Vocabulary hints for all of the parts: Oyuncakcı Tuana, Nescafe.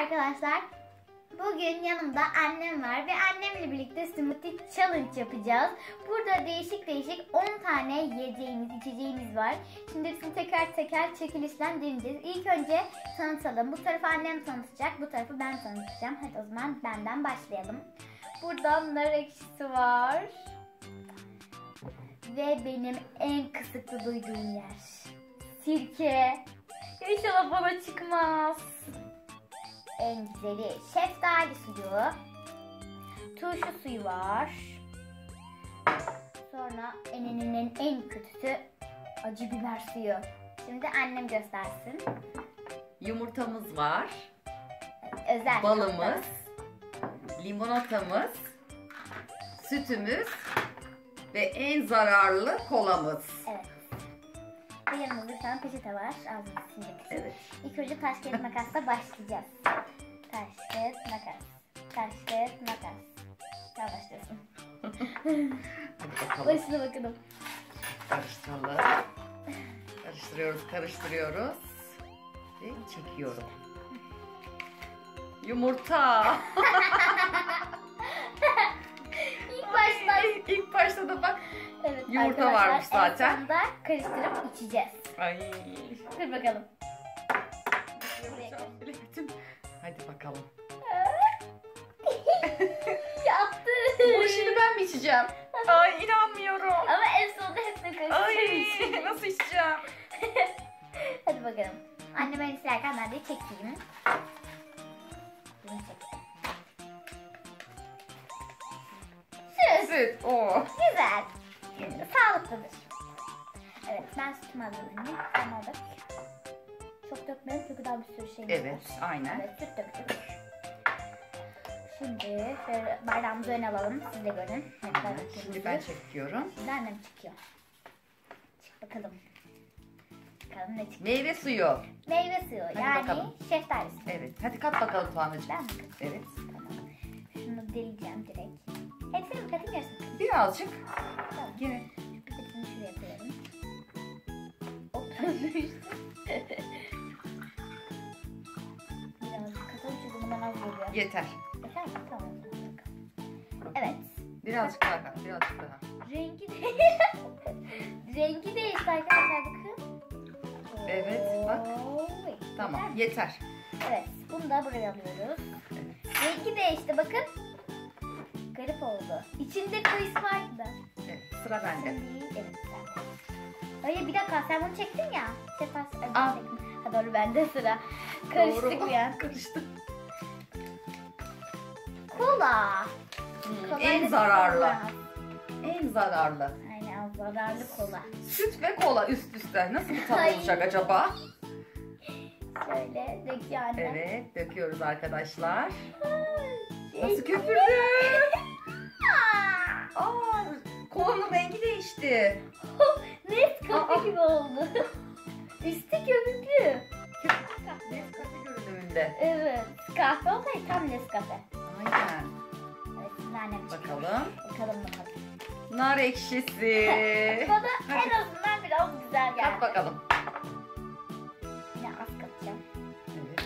Merhaba arkadaşlar. Bugün yanımda annem var ve annemle birlikte smoothie challenge yapacağız. Burada değişik 10 tane yiyeceğimiz, içeceğimiz var. Şimdi hepsini teker teker çekilişle deneyeceğiz. İlk önce tanıtalım. Bu tarafı annem tanıtacak, bu tarafı ben tanıtacağım. Hadi o zaman benden başlayalım. Burada nar ekşisi var. Ve benim en kısıklı duyduğum yer. Sirke. İnşallah bana çıkmaz. En güzeli şeftali suyu, turşu suyu var. Sonra eninin en kötüsü acı biber suyu. Şimdi annem göstersin. Yumurtamız var. Özel. Balımız, limonatamız, sütümüz ve en zararlı kolamız. Evet. Ve yanımda bir tane peçete var. Ağzımızı silmek için. Evet. İlk önce taş kağıt makasla başlayacağız. Taş kağıt makas. Taş kağıt makas. Daha başlasın. Başına bakalım. Karıştıralım. Karıştırıyoruz. Ve çekiyorum. Yumurta. İlk başta da bak. Evet, yumurta varmış zaten. En sonunda karıştırıp içeceğiz. Ay. Dur bakalım. Hadi bakalım. Yaptı. Bu şimdi ben mi içeceğim? Ay, inanmıyorum. Ama en sonunda hepsini karıştırıp ay, nasıl içeceğim? Hadi bakalım. Anne ben isterken ben de çekeyim. Bunu çekeyim. Süt. Oo. Güzel. Sağlıklıdır. Evet, ben sütümü hazırlayayım. Anladık. Çok dökmeyelim çünkü daha bir sürü şeyimiz var. Evet, aynen. Evet, süt döktük. Şimdi şöyle bardağımızı öne alalım. Siz de görün. Evet, şimdi ben çekiyorum. Şimdi annem çekiyor. Çık bakalım. Bakalım ne çıkıyor. Meyve suyu. Meyve suyu. Hadi yani bakalım. Şeftali suyu. Evet. Hadi kat bakalım Tuana'cığım. Ben mi katayım? Evet. Tamam. Şunu deleceğim direkt. Hepsini mi katayım yarısını? Birazcık. Tamam. Yine. Hepsini şuraya koyalım. Hop. Birazcık katalım çünkü bundan az geliyor. Yeter. Yeter mi? Tamam. Evet. Birazcık daha kat. Birazcık daha. Rengi değil. Rengi değil arkadaşlar. Bakın. Evet. Bak. Tamam. Yeter. Evet. Bunu da buraya alıyoruz. Rengi değişti. Bakın. Garip oldu. İçinde kayısı vardı. Evet, sıra bende. Evet, hayır bir dakika, sen bunu çektin ya. Aa. Ha doğru, bende sıra. Karıştık doğru. Ya. Karıştı. Kola. En zararlı. En zararlı. Aynen, zararlı kola. Süt ve kola üst üste. Nasıl bir tat olacak acaba? Şöyle döküyor anne. Evet, döküyoruz arkadaşlar. Nasıl köpürdü? Aa, kolanın rengi değişti. Net kafe gibi oldu. Üstü köpüklü. Net kafe görünümünde. Evet. Kahve olsaydı tam net kafe. Aynen. Evet, nanem bakalım. Bakalım. Nar ekşisi. Bana en azından biraz güzel geldi. Kat bakalım. Yine az katacağım. Evet.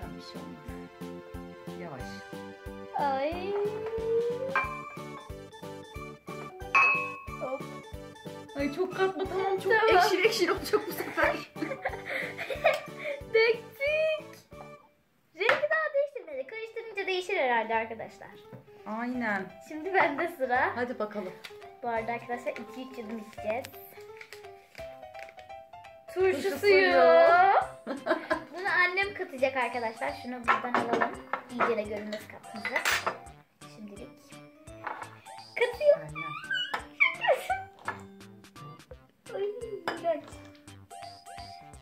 Tam bir şey olmaz. Yavaş. Ay. Hop. Ay çok katma, tamam, çok tamam. ekşili olacak bu sefer. Döktük. Rengi daha değiştirmedi. Karıştırınca değişir herhalde arkadaşlar. Aynen. Şimdi bende sıra. Hadi bakalım. Bu arada arkadaşlar 2-3 yudum içeceğiz. Turşu suyu. Bunu annem katacak arkadaşlar. Şunu buradan alalım. İyice de görünmez katınca. Şimdilik. Katıyor. Aynen.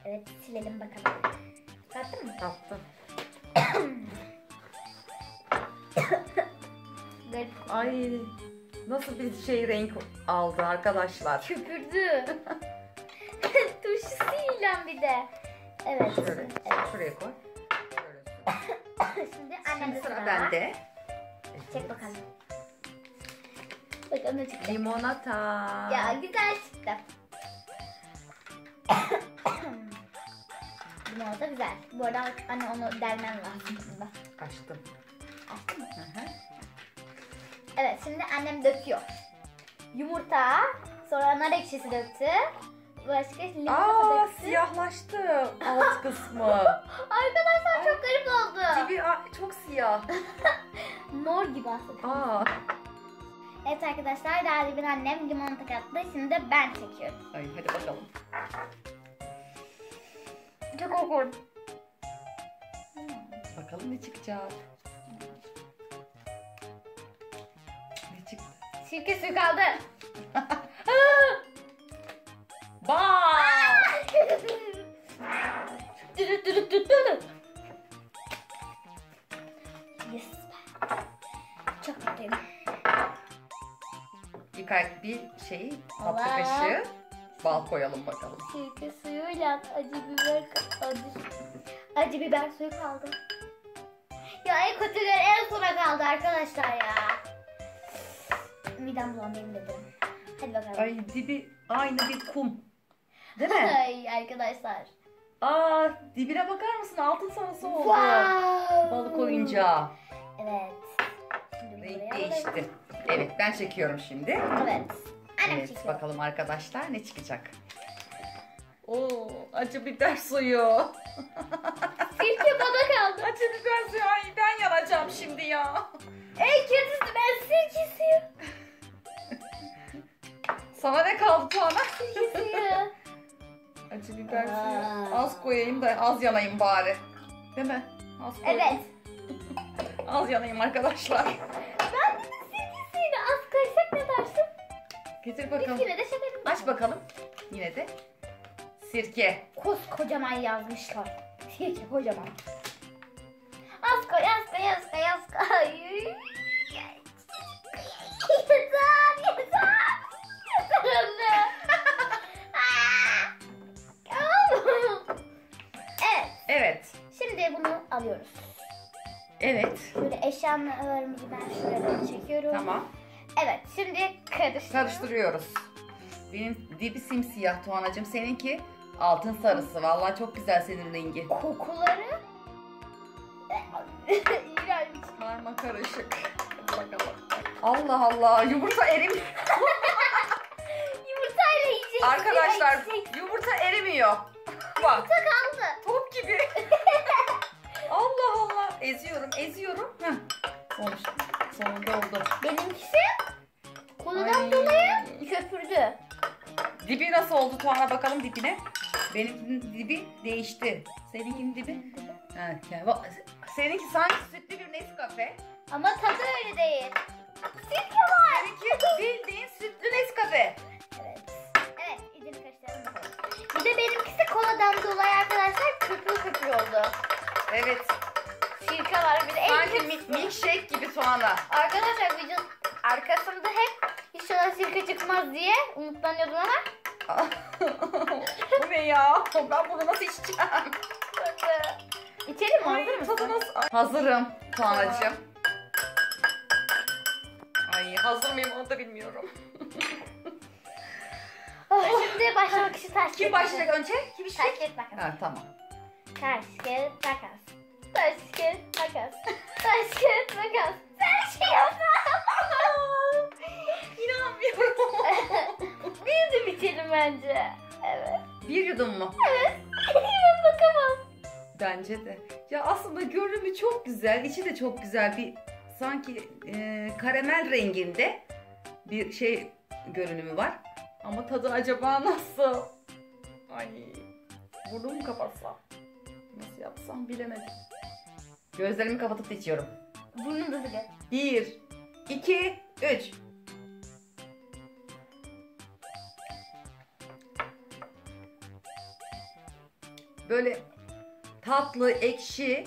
Evet, silelim bakalım. Kattın mı? Kattım. Ay, nasıl bir şey renk aldı arkadaşlar. Köpürdü. Turşusuyla bir de. Evet. Şöyle, evet. Şuraya koy. Şimdi annemde sıra bende. Çek bakalım. Bakalım ne çıktı. Limonata. Ya güzel çıktı. mor da güzel. Bu arada anne onu delmem lazım şimdi. Açtım. Açtın mı? Hı hı. Evet, şimdi annem döküyor. Yumurta, sonra nar ekşisi döktü. Başka limonata döktü. Siyahlaştı alt kısmı. Arkadaşlar ay, çok garip oldu. Dibi çok siyah. Mor gibi aslında. Evet arkadaşlar, daha bir annem limonata kattı. Şimdi de ben çekiyorum. Ay, hadi bakalım. Çok korkunç. Bakalım ne çıkacak. Ne çıktı? Sirke suyu kaldı. Baaaa! Yes. Çok mutluyum. Bir şey, tatlı kaşığı bal koyalım bakalım. Sirke suyuyla acı biber suyu kaldı. Ya en kötüler en sona kaldı arkadaşlar ya. Midem bulandı yemin ederim. Hadi bakalım. Ay dibi aynı bir kum. Değil mi? Ay arkadaşlar. Aa, dibine bakar mısın? Altın sanası oldu. Wow. Balık oyuncağı. Evet. Renk değişti. Evet, ben çekiyorum şimdi. Evet. Evet, çekiyor. Bakalım arkadaşlar ne çıkacak. Oo, acı biber suyu. Sirke bana kaldı. Acı biber suyu. Ay, ben yanacağım şimdi ya. Ey kedisi, ben sirkesiyim. Sana ne kaldı Tuana? Sirke suyu. Acı biber suyu. Az koyayım da az yanayım bari. Değil mi? Az koyayım. Evet. Az yanayım arkadaşlar. Ben de sirkesini az koysak ne dersin? Getir bakalım. Yine de şekerim. Aç bakalım. Yine de sirke. Koskocaman yazmışlar. Sirke kocaman. Az koy, az koy, az koy, az koy. Yeter. Evet. Evet. Şimdi bunu alıyoruz. Evet. Şöyle eşyalarımızı ben şuradan çekiyorum. Tamam. Evet, şimdi karıştırıyoruz. Benim dibi simsiyah Tuanacığım, seninki altın sarısı. Vallahi çok güzel senin rengi. Kokuları iğrenç. Karma karışık. Bakalım. Allah Allah, yumurta erimiyor. Yumurta eriyecek. Arkadaşlar, yumurta erimiyor. Bak. Yumurta kaldı. Top gibi. Allah Allah. Eziyorum. Heh. Sonunda oldu. Benimkisi koladan dolayı köpürdü. Dibi nasıl oldu Tuana, bakalım dibine. Benimkinin dibi değişti. Seninkinin dibi? Evet. Seninki sanki sütlü bir Nescafe. Ama tadı öyle değil. Sirke var. Seninki bildiğin sütlü Nescafe. Evet. İyice karıştıralım. Bir de benimkisi koladan dolayı arkadaşlar köpür oldu. Evet. Sirke var bir de. Sanki milkshake gibi Tuana. Arkadaşlar vücut arkasında hep inşallah sirke çıkmaz diye umutlanıyordum ama. Bu ne ya? Ben bunu nasıl içeceğim? İçelim mi? Hazır mısın? Hazırım Tuanacığım. Ay, hazır mıyım onu da bilmiyorum. Şimdi başlamak için taş. Kim başlayacak önce? Kim işleyecek? Taş, kağıt, makas. Tamam. Taş, kağıt, makas. Taş, kağıt, makas. Taş, kağıt, makas. Sen şey yapamam. İnanmıyorum. Bir yudum içelim bence. Evet. Bir yudum mu? Evet. Ben bakamam. Bence de. Ya aslında görünümü çok güzel. İçi de çok güzel. Bir sanki karamel renginde bir şey görünümü var. Ama tadı acaba nasıl? Ay, burnumu kapatsam. Nasıl yapsam bilemedim. Gözlerimi kapatıp içiyorum. Burnum da bile. 1, 2, 3. Böyle tatlı, ekşi.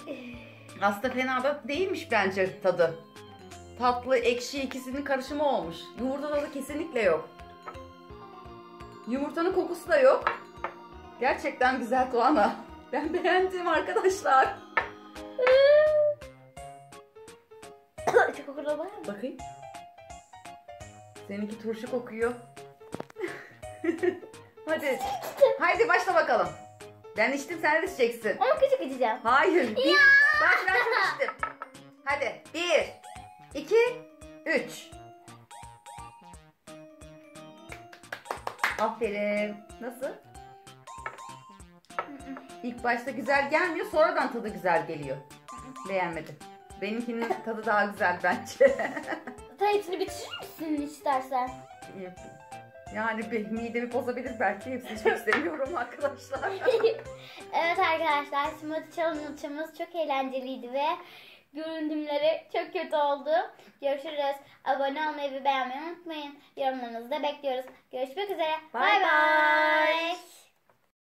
Aslında fena da değilmiş bence tadı. Tatlı, ekşi ikisinin karışımı olmuş. Yoğurda tadı kesinlikle yok. Yumurtanın kokusu da yok. Gerçekten güzel Tuana. Ben beğendim arkadaşlar. Çok kokuyor mu? Bakayım. Seninki turşu kokuyor. Hadi. Haydi başla bakalım. Ben içtim, sen de içeceksin. Ama küçük içeceğim. Hayır. Bir. Bak ben çok içtim. Hadi. 1, 2, 3. Aferin. Nasıl? İlk başta güzel gelmiyor, sonradan tadı güzel geliyor. Beğenmedim. Benimkinin tadı daha güzel bence. Hepsini bitirir misin istersen? Yani midemi bozabilir belki, hepsini çok seviyorum arkadaşlar. Evet arkadaşlar, smoothie challenge'ımız çok eğlenceliydi ve görüntümleri çok kötü oldu. Görüşürüz. Abone olmayı ve beğenmeyi unutmayın. Yorumlarınızı da bekliyoruz. Görüşmek üzere. Bye bye.